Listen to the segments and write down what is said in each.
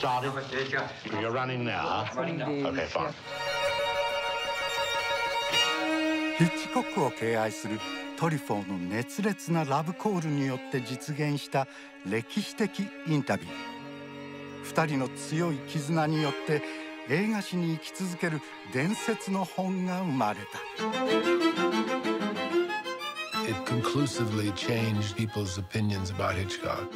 started? You're running now, huh? Running now. Okay, fine. ヒッチコックを敬愛するトリフォーの熱烈なラブコールによって実現した歴史的インタビュー。二人の強い絆によって映画史に生き続ける伝説の本が生まれた。It conclusively changed people's opinions about Hitchcock.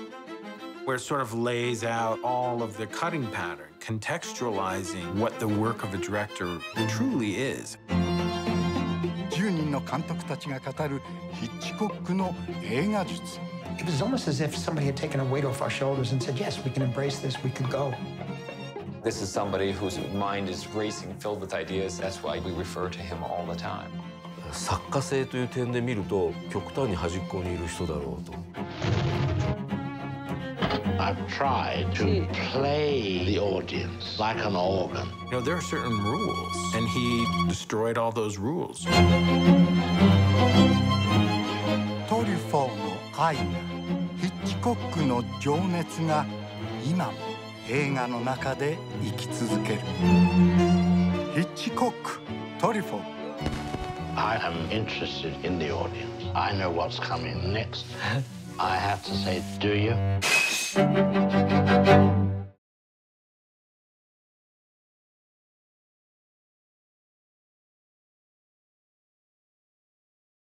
Where it sort of lays out all of the cutting pattern, contextualizing what the work of a director truly is. 10人の監督たちが語るヒッチコックの映画術。It was almost as if somebody had taken a weight off our shoulders and said, yes, we can embrace this, we can go. This is somebody whose mind is racing, filled with ideas. That's why we refer to him all the time. 作家性という点で見ると、極端に端っこにいる人だろうと。I've tried to play the audience like an organ. You know, there are certain rules, and he destroyed all those rules. トリフォーの愛が、ヒッチコックの情熱が、今も映画の中で生き続ける。ヒッチコック、トリフォー。I am interested in the audience. I know what's coming next. I have to say, do you?